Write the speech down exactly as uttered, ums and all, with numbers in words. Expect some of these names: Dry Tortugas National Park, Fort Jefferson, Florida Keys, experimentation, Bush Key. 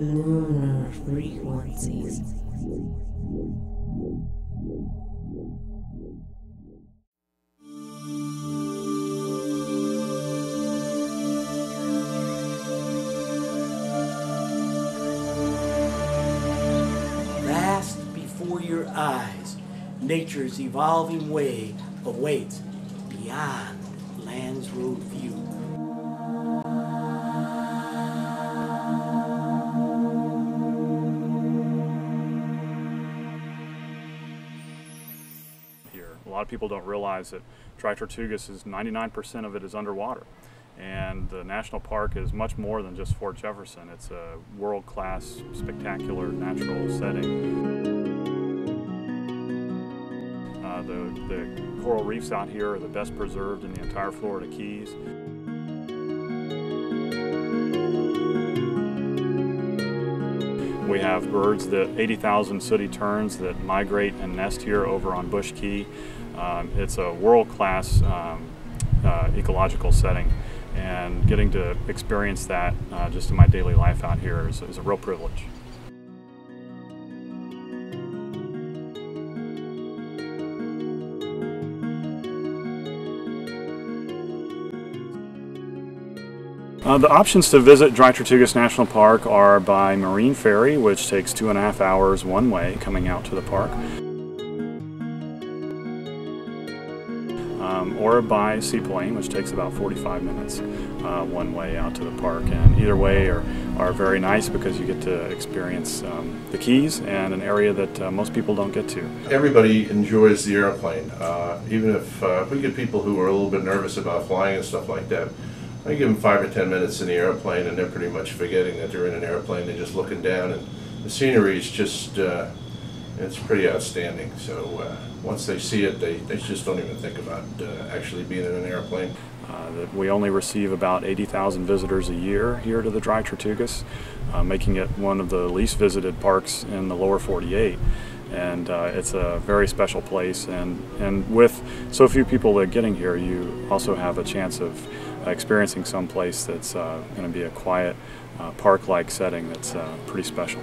Lunar Frequencies. Vast before your eyes, nature's evolving way awaits beyond land's road view. A lot of people don't realize that Dry Tortugas is ninety-nine percent of it is underwater, and the national park is much more than just Fort Jefferson. It's a world-class, spectacular natural setting. Uh, the, the coral reefs out here are the best preserved in the entire Florida Keys. We have birds, the eighty thousand sooty terns that migrate and nest here over on Bush Key. Um, it's a world-class um, uh, ecological setting, and getting to experience that uh, just in my daily life out here is, is a real privilege. Uh, the options to visit Dry Tortugas National Park are by marine ferry, which takes two and a half hours one way coming out to the park, um, or by seaplane, which takes about forty-five minutes uh, one way out to the park. And either way are, are very nice because you get to experience um, the Keys and an area that uh, most people don't get to. Everybody enjoys the airplane, uh, even if, uh, if we get people who are a little bit nervous about flying and stuff like that. I give them five or ten minutes in the airplane and they're pretty much forgetting that they're in an airplane. They're just looking down, and the scenery is just, uh, it's pretty outstanding. So uh, once they see it, they, they just don't even think about uh, actually being in an airplane. Uh, we only receive about eighty thousand visitors a year here to the Dry Tortugas, uh, making it one of the least visited parks in the lower forty-eight. And uh, it's a very special place, and, and with so few people that are getting here, you also have a chance of experiencing someplace that's uh, going to be a quiet, uh, park-like setting that's uh, pretty special.